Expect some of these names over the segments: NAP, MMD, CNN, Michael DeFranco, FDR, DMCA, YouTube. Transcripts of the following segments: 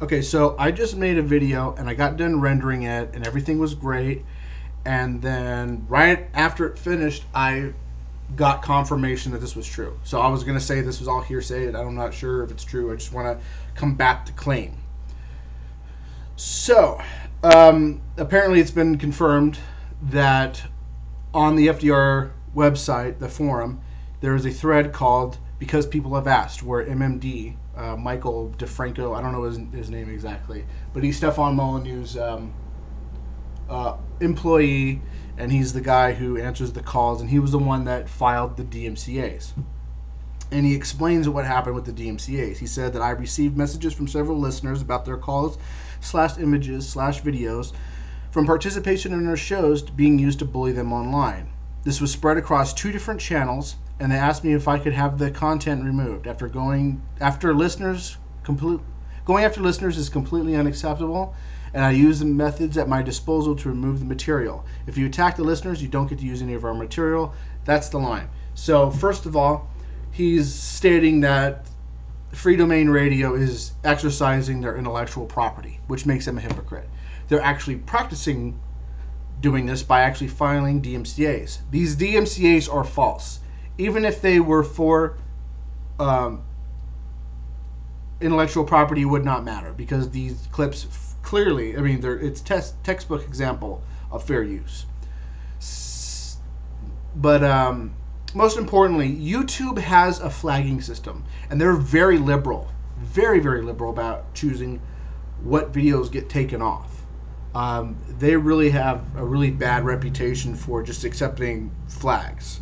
Okay, so I just made a video and I got done rendering it and everything was great, and then right after it finished I got confirmation that this was true. So I was going to say this was all hearsay and I'm not sure if it's true. I just want to combat the claim. So apparently it's been confirmed that on the FDR website, the forum, there is a thread called Because People Have Asked, where MMD, Michael DeFranco, I don't know his name exactly, but he's Stefan Molyneux's employee, and he's the guy who answers the calls, and he was the one that filed the DMCAs. And he explains what happened with the DMCAs. He said that I received messages from several listeners about their calls / images / videos from participation in their shows being used to bully them online. This was spread across 2 different channels, and they asked me if I could have the content removed. Going after listeners is completely unacceptable, and I use the methods at my disposal to remove the material. If you attack the listeners, you don't get to use any of our material. That's the line. So first of all, he's stating that Free Domain Radio is exercising their intellectual property, which makes them a hypocrite. They're actually practicing doing this by actually filing DMCAs. These DMCAs are false. Even if they were for intellectual property, it would not matter, because these clips clearly, I mean, it's textbook example of fair use. But most importantly, YouTube has a flagging system, and they're very liberal, very, very liberal about choosing what videos get taken off. They really have a really bad reputation for just accepting flags,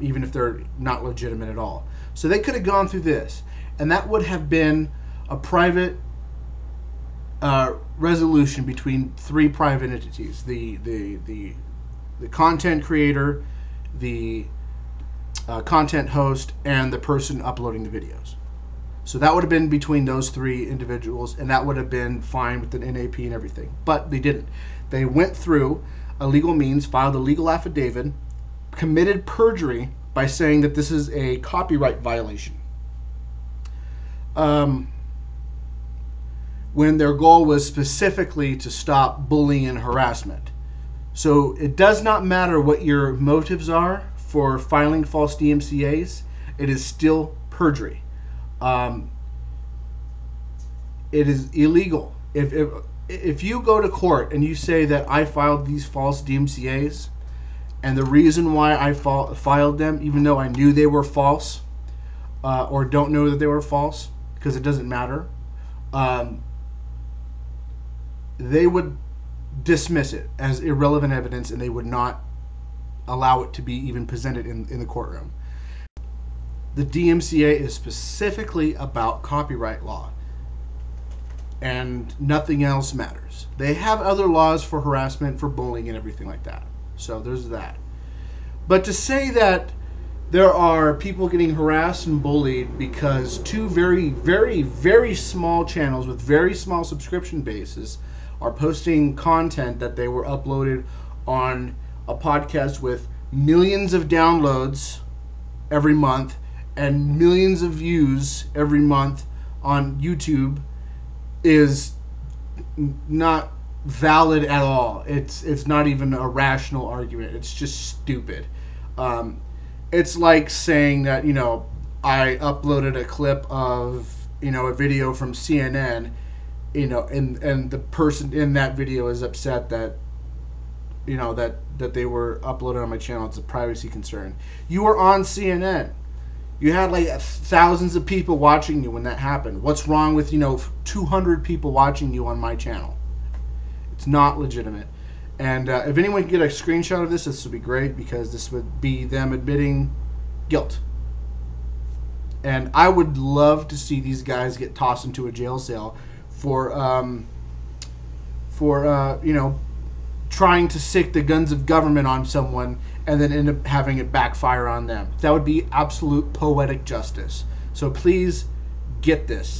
even if they're not legitimate at all. So they could have gone through this, and that would have been a private resolution between 3 private entities: the content creator, the content host, and the person uploading the videos. So that would have been between those 3 individuals, and that would have been fine with the NAP and everything. But they didn't. They went through a legal means, filed a legal affidavit, committed perjury by saying that this is a copyright violation, when their goal was specifically to stop bullying and harassment. So it does not matter what your motives are for filing false DMCAs. It is still perjury. It is illegal. If you go to court and you say that I filed these false DMCAs, and the reason why I filed them, even though I knew they were false, or don't know that they were false, because it doesn't matter, they would dismiss it as irrelevant evidence, and they would not allow it to be even presented in the courtroom. The DMCA is specifically about copyright law, and nothing else matters. They have other laws for harassment, for bullying, and everything like that. So there's that. But to say that there are people getting harassed and bullied because 2 very, very, very small channels with very small subscription bases are posting content that they were uploaded on a podcast with millions of downloads every month and millions of views every month on YouTube is not valid at all. It's not even a rational argument. It's just stupid. It's like saying that, you know, I uploaded a clip of, you know, a video from CNN, you know, and the person in that video is upset that, you know, that they were uploaded on my channel. It's a privacy concern. You were on CNN. You had like thousands of people watching you when that happened. What's wrong with, you know, 200 people watching you on my channel? It's not legitimate. And if anyone can get a screenshot of this, this would be great, because this would be them admitting guilt. And I would love to see these guys get tossed into a jail cell for you know, trying to sic the guns of government on someone and then end up having it backfire on them. That would be absolute poetic justice. So please get this.